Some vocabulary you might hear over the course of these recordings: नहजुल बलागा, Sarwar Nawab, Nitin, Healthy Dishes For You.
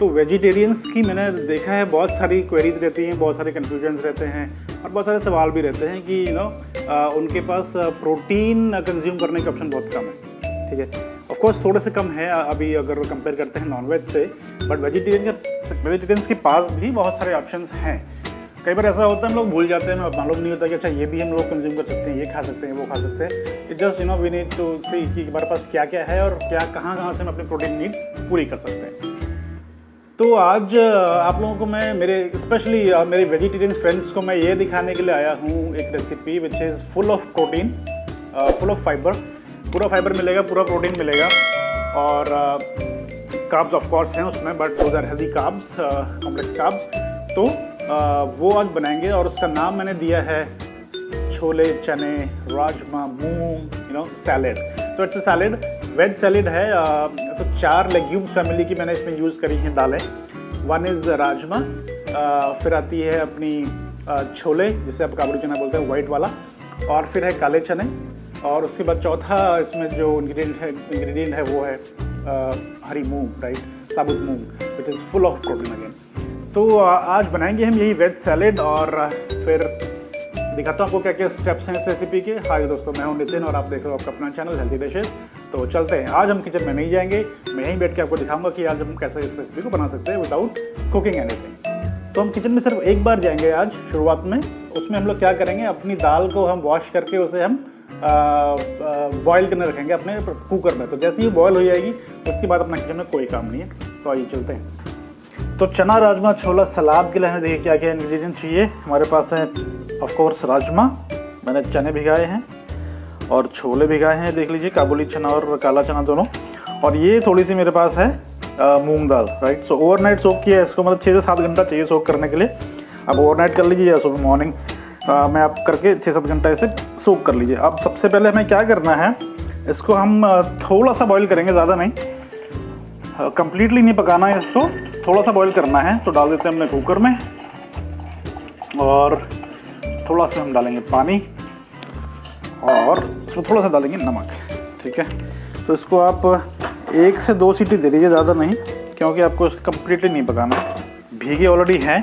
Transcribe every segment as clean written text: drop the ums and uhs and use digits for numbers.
तो वेजिटेरियंस की मैंने देखा है बहुत सारी क्वेरीज रहती हैं, बहुत सारे कन्फ्यूजन्स रहते हैं और बहुत सारे सवाल भी रहते हैं कि यू नो उनके पास प्रोटीन कंज्यूम करने का ऑप्शन बहुत कम है। ठीक है, ऑफकोर्स थोड़े से कम है अभी अगर कंपेयर करते हैं नॉनवेज से, बट वेजिटेरियंस के पास भी बहुत सारे ऑप्शन हैं। कई बार ऐसा होता है हम लोग भूल जाते हैं, मालूम नहीं होता कि अच्छा ये भी हम लोग कंज्यूम कर सकते हैं, ये खा सकते हैं, वो खा सकते हैं। It just we need to see कि हमारे पास क्या क्या है और क्या कहाँ कहाँ से हम अपनी प्रोटीन नीड पूरी कर सकते हैं। तो आज आप लोगों को मैं स्पेशली मेरे वेजिटेरियन फ्रेंड्स को मैं ये दिखाने के लिए आया हूँ एक recipe which is full of protein, full of fibre. पूरा फाइबर मिलेगा, पूरा प्रोटीन मिलेगा और कार्ब्स ऑफकोर्स हैं उसमें, बट उधर हेल्दी कार्ब्स, कॉम्प्लेक्स कार्ब्स। तो वो आज बनाएंगे और उसका नाम मैंने दिया है छोले चने राजमा मूंग सैलेड। तो it's a salad, veg salad है। तो 4 लेग्यूम्स फैमिली की मैंने इसमें यूज़ करी हैं दालें। 1 इज़ राजमा, फिर आती है अपनी छोले जिसे आप काबुली चना बोलते हैं, वाइट वाला, और फिर है काले चने, और उसके बाद चौथा इसमें जो इंग्रेडिएंट है वो है हरी मूंग, राइट, साबुत मूंग, which is full of protein again. तो आज बनाएंगे हम यही वेज सैलेड और फिर दिखाता हूँ आपको क्या क्या स्टेप्स हैं इस रेसिपी के। हाय दोस्तों, मैं हूँ नितिन और आप देख रहे हो आपका अपना चैनल हेल्दी डिशेस। तो चलते हैं, आज हम किचन में नहीं जाएंगे, मैं यहीं बैठ के आपको दिखाऊंगा कि आज हम कैसे इस रेसिपी को बना सकते हैं विदाउट कुकिंग एनीथिंग। तो हम किचन में सिर्फ एक बार जाएंगे आज शुरुआत में। उसमें हम लोग क्या करेंगे, अपनी दाल को हम वॉश करके उसे हम बॉयल करने रखेंगे अपने कुकर में। तो जैसे ही बॉयल हो जाएगी उसके बाद अपना किचन में कोई काम नहीं है। तो आइए चलते हैं। तो चना राजमा छोला सलाद के लिए हमें देखिए क्या क्या इंग्रेडिएंट चाहिए। हमारे पास है ऑफकोर्स राजमा, मैंने चने भिगाए हैं और छोले भिगाए हैं, देख लीजिए काबुली चना और काला चना दोनों, और ये थोड़ी सी मेरे पास है मूंग दाल, राइट। सो ओवरनाइट सोक किया है इसको, मतलब 6 से 7 घंटा चाहिए सोक करने के लिए। अब ओवरनाइट कर लीजिए या सुबह मॉर्निंग में आप करके 6-7 घंटा इसे सोक कर लीजिए। अब सबसे पहले हमें क्या करना है, इसको हम थोड़ा सा बॉयल करेंगे, ज़्यादा नहीं, कम्प्लीटली नहीं पकाना है, इसको थोड़ा सा बॉईल करना है। तो डाल देते हैं हमने कुकर में और थोड़ा सा हम डालेंगे पानी और उसमें थोड़ा सा डालेंगे नमक, ठीक है। तो इसको आप 1 से 2 सीटी दे दीजिए, ज़्यादा नहीं, क्योंकि आपको इसको कम्प्लीटली नहीं पकाना है। भीगे ऑलरेडी हैं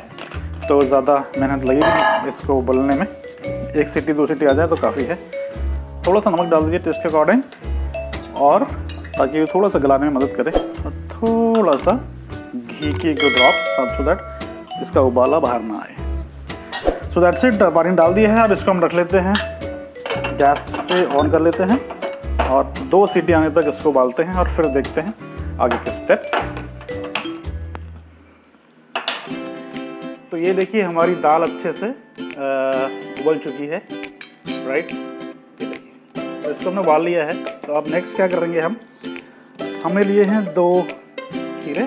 तो ज़्यादा मेहनत लगेगी इसको उबलने में, 1 सीटी 2 सीटी आ जाए तो काफ़ी है। थोड़ा सा नमक डाल दीजिए टेस्ट के अकॉर्डिंग, और ताकि थोड़ा सा गलाने में मदद करे, और थोड़ा सा घी की 1-2 ड्रॉप्स सो दैट इसका उबाला बाहर ना आए। सो दैट्स इट, पानी डाल दिया है। अब इसको हम रख लेते हैं गैस पे, ऑन कर लेते हैं और 2 सीटी आने तक इसको उबालते हैं और फिर देखते हैं आगे के स्टेप्स। तो ये देखिए हमारी दाल अच्छे से उबल चुकी है, राइट। ये देखिए तो इसको हमने उबाल लिया है। तो अब नेक्स्ट क्या करेंगे, हमने लिए हैं 2 खीरे,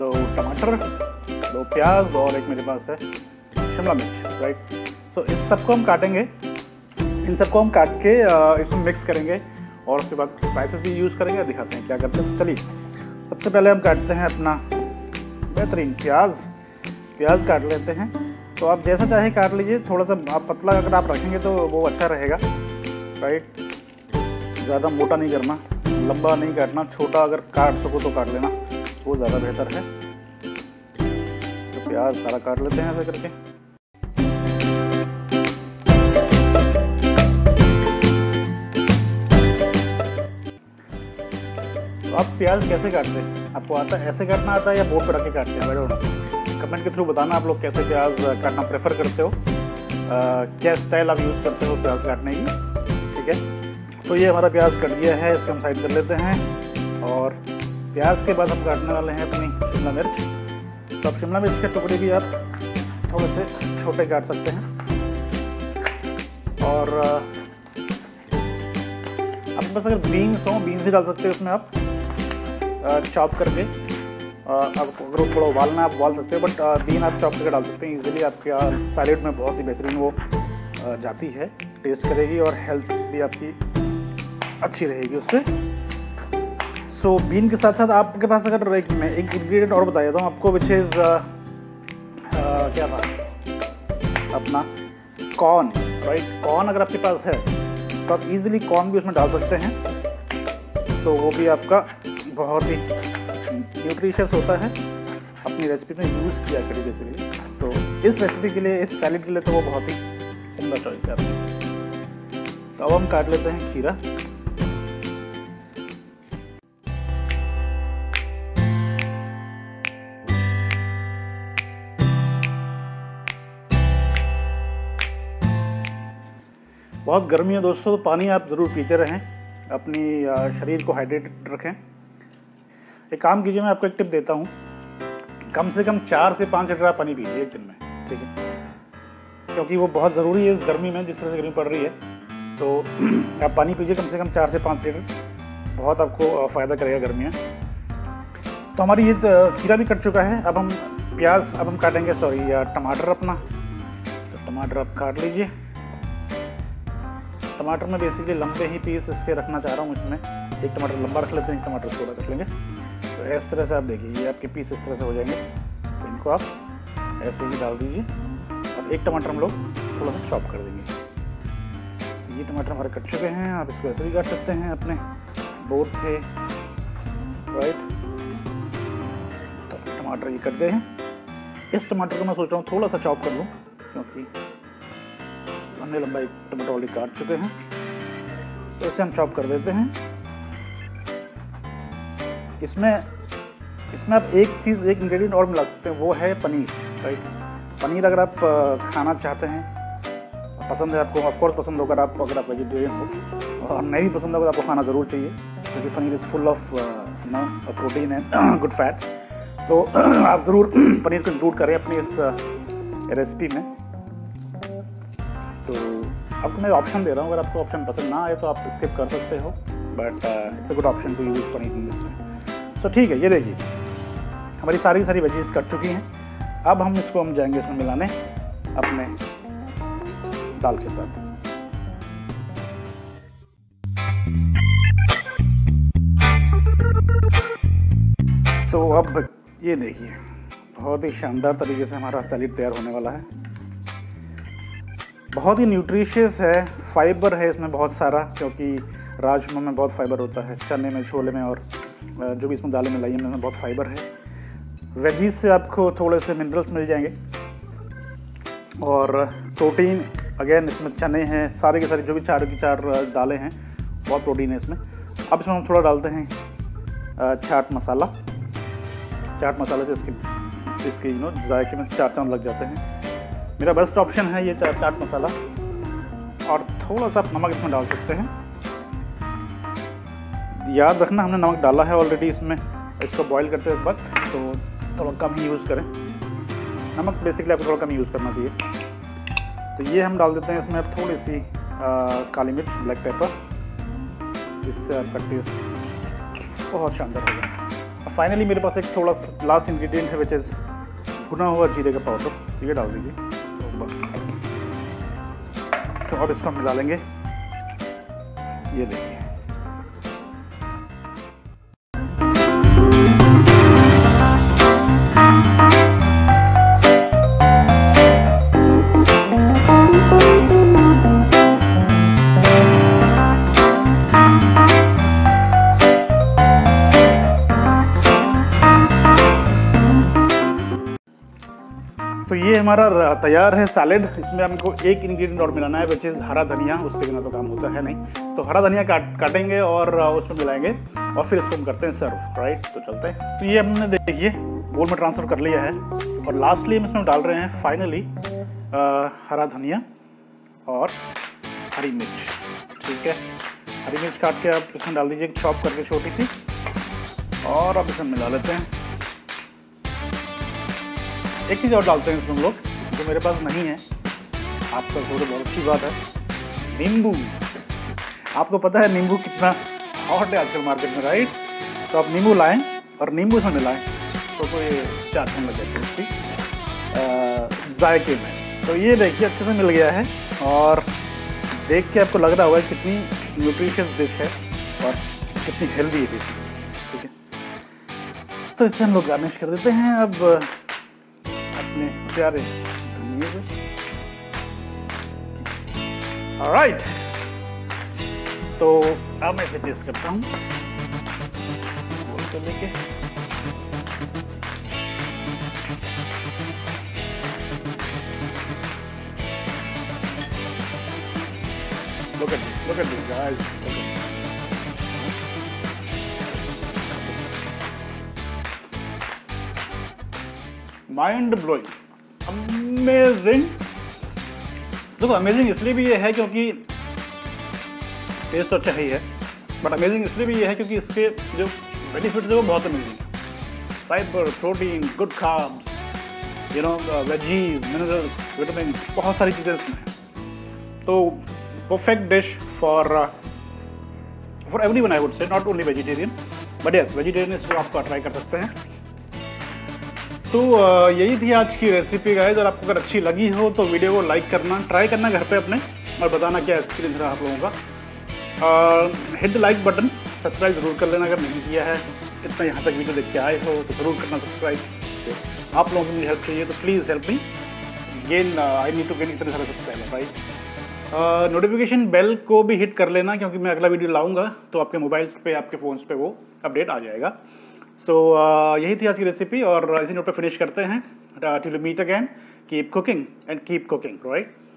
2 टमाटर, 2 प्याज और एक मेरे पास है शिमला मिर्च, राइट। सो इस सबको हम काटेंगे, इन सबको हम काट के इसमें मिक्स करेंगे और उसके बाद स्पाइसेस भी यूज़ करेंगे। दिखाते हैं क्या करते हैं। चलिए सबसे पहले हम काटते हैं अपना बेहतरीन प्याज काट लेते हैं। तो आप जैसा चाहे काट लीजिए, थोड़ा सा आप पतला अगर आप रखेंगे तो वो अच्छा रहेगा, राइट। ज़्यादा मोटा नहीं करना, लंबा नहीं काटना, छोटा अगर काट सको तो काट लेना, वो ज़्यादा बेहतर है। तो प्याज सारा काट लेते हैं ऐसा करके। तो आप प्याज कैसे काटते हैं, आपको आता है ऐसे काटना आता है या बोर्ड पर रख के काटते हैं, बैठो कमेंट के थ्रू बताना आप लोग कैसे प्याज काटना प्रेफर करते हो, क्या स्टाइल आप यूज़ करते हो प्याज काटने की, ठीक है। तो ये हमारा प्याज कट गया है, इसको हम साइड कर लेते हैं। और प्याज के बाद हम काटने वाले हैं अपनी शिमला मिर्च। तो आप शिमला मिर्च के टुकड़े भी आप थोड़े से छोटे काट सकते हैं, और आपके पास अगर बीन्स हो बीन्स भी डाल सकते हैं उसमें आप चॉप करके। आप अगर थोड़ा उबालना आप उबाल सकते हो, बट बीन आप चॉप करके डाल सकते हैं इजीली। आपके सैलेड में बहुत ही बेहतरीन वो जाती है, टेस्ट करेगी और हेल्थ भी आपकी अच्छी रहेगी उससे। सो बीन के साथ साथ आपके पास अगर एक इंग्रेडिएंट और बता देता हूँ आपको, विच इज़ क्या था अपना कॉर्न, राइट। कॉर्न अगर आपके पास है तो आप इजीली कॉर्न भी उसमें डाल सकते हैं, तो वो भी आपका बहुत ही न्यूट्रिशियस होता है अपनी रेसिपी में यूज़ किया करी रेसिपी, तो इस रेसिपी के लिए, इस सैलेड के लिए तो वो बहुत ही उम्दा चॉइस है आपकी। तो अब हम काट लेते हैं खीरा। बहुत गर्मी है दोस्तों, तो पानी आप ज़रूर पीते रहें, अपनी शरीर को हाइड्रेटेड रखें। एक काम कीजिए, मैं आपको एक टिप देता हूँ, कम से कम 4 से 5 लीटर पानी पीजिए एक दिन में, ठीक है, क्योंकि वो बहुत ज़रूरी है इस गर्मी में, जिस तरह से गर्मी पड़ रही है। तो आप पानी पीजिए कम से कम 4 से 5 लीटर, बहुत आपको फ़ायदा करेगा गर्मी में। तो हमारी ये खीरा भी कट चुका है। अब हम काटेंगे टमाटर अपना। तो टमाटर आप काट लीजिए। टमाटर में बेसिकली लंबे ही पीस इसके रखना चाह रहा हूँ, इसमें एक टमाटर लंबा रख लेते हैं, एक टमाटर थोड़ा रख लेंगे। तो इस तरह से आप देखिए, ये आपके पीस इस तरह से हो जाएंगे, तो इनको आप ऐसे ही डाल दीजिए। और एक टमाटर हम लोग थोड़ा सा चॉप कर देंगे। तो ये टमाटर हमारे कट चुके हैं, आप इसको ऐसे भी काट सकते हैं अपने बोर्ड पे, राइट। तो टमाटर ये कट गए हैं। इस टमाटर को मैं सोच रहा हूँ थोड़ा सा चॉप कर लूँ, क्योंकि हमने लंबा एक टमाटर ऑलरेडी काट चुके हैं, तो इसे हम चॉप कर देते हैं। इसमें आप एक चीज़, एक इंग्रेडिएंट और मिला सकते हैं, वो है पनीर, राइट। पनीर अगर आप खाना चाहते हैं, पसंद है आपको, ऑफकोर्स पसंद होगा आपको, अगर आप वेजिटेरियन हो, और नहीं भी पसंद होगा तो आपको खाना ज़रूर चाहिए, क्योंकि paneer is full of protein and good fats. तो आप ज़रूर पनीर को इंक्लूड करें अपनी इस रेसिपी में। तो आपको मैं ऑप्शन दे रहा हूँ, अगर आपको ऑप्शन पसंद ना आए तो आप स्किप कर सकते हो, but it's a good option to use for eating this. So ठीक है, ये देखिए हमारी सारी वेजीज कट चुकी हैं। अब हम इसको जाएंगे इसमें मिलाने अपने दाल के साथ। तो अब ये देखिए, बहुत ही शानदार तरीके से हमारा सैलेड तैयार होने वाला है। बहुत ही न्यूट्रिशियस है, फाइबर है इसमें बहुत सारा, क्योंकि राजमा में बहुत फाइबर होता है, चने में, छोले में, और जो भी इसमें दालें मिलाई है उसमें बहुत फाइबर है। वेजीज से आपको थोड़े से मिनरल्स मिल जाएंगे, और प्रोटीन अगेन इसमें चने हैं, सारे के सारे जो भी चारों की चार दालें हैं, बहुत प्रोटीन है इसमें। अब इसमें हम थोड़ा डालते हैं चाट मसाला। चाट मसाला से इसके जायके में 4 चांद लग जाते हैं। मेरा बेस्ट ऑप्शन है ये चाट मसाला, और थोड़ा सा नमक इसमें डाल सकते हैं। याद रखना हमने नमक डाला है ऑलरेडी इसमें, इसको बॉईल करते वक्त, तो थोड़ा कम ही यूज़ करें नमक, बेसिकली आपको थोड़ा कम यूज़ करना चाहिए। तो ये हम डाल देते हैं इसमें। अब थोड़ी सी काली मिर्च, ब्लैक पेपर, इससे आपका टेस्ट बहुत शानदार होगा। और फाइनली मेरे पास एक थोड़ा सा लास्ट इंग्रेडिएंट है, विच इज़ भुना हुआ जीरे का पाउडर, ये डाल दीजिए। तो अब इसको हम मिला लेंगे, ये देखिए। तो ये हमारा तैयार है सैलेड। इसमें हमको एक इंग्रेडिएंट और मिलाना है, विच इज़ हरा धनिया। उसके बिना तो काम होता है नहीं, तो हरा धनिया काटेंगे और उसमें मिलाएंगे, और फिर इसको हम करते हैं सर्व, राइट। तो चलते हैं। तो ये हमने देखिए बोल में ट्रांसफ़र कर लिया है, और लास्टली हम इसमें डाल रहे हैं फाइनली हरा धनिया और हरी मिर्च, ठीक है। हरी मिर्च काट के आप इसमें डाल दीजिए, चॉप करके छोटी सी, और अब इसमें मिला लेते हैं। एक चीज़ और डालते हैं इसमें हम लोग, जो मेरे पास नहीं है, आपका थोड़ी बहुत अच्छी बात है, नींबू। आपको पता है नींबू कितना हॉट है आजकल मार्केट में, राइट। तो आप नींबू लाएं और नींबू से मिलाएं, तो ये 4 चम्मच लगेंगे उसकी जायके में। तो ये देखिए अच्छे से मिल गया है, और देख के आपको लग रहा होगा कितनी न्यूट्रिशियस डिश है और कितनी हेल्दी डिश है, ठीक है। तो इसे हम लोग गार्निश कर देते हैं अब अपने प्यारे धनिये से। ऑलराइट, तो अब मैं इसे टेस्ट करता हूँ, बोल कर लेके। Look at these guys. Mind blowing, amazing. देखो अमेजिंग इसलिए भी ये है क्योंकि टेस्ट तो अच्छा ही है, बट अमेजिंग इसलिए भी ये है क्योंकि इसके जो बेनिफिट है वो बहुत अमेजिंग है। Fibre, protein, good carbs, you know, veggies, minerals, vitamin, बहुत सारी चीज़ें इसमें हैं। तो perfect dish for everyone I would say, not only vegetarian, but yes vegetarian इसको आप ट्राई कर सकते हैं। तो यही थी आज की रेसिपी गाइस, और आपको अगर अच्छी लगी हो तो वीडियो को लाइक करना, ट्राई करना घर पे अपने, और बताना क्या एक्सपीरियंस रहा आप लोगों का। Hit the like button, subscribe ज़रूर कर लेना अगर नहीं किया है। इतना यहाँ तक वीडियो देख के आए हो तो ज़रूर करना सब्सक्राइब। आप लोगों को मेरी हेल्प चाहिए तो please help me gain, I need to gain इतने सारे सब्सक्राइबर भाई। नोटिफिकेशन बेल को भी हिट कर लेना क्योंकि मैं अगला वीडियो लाऊँगा तो आपके मोबाइल्स पर, आपके फ़ोन्स पर वो अपडेट आ जाएगा। सो यही थी आज की रेसिपी और इसी नोट पे फिनिश करते हैं। Till we meet again, keep cooking and keep cooking, right.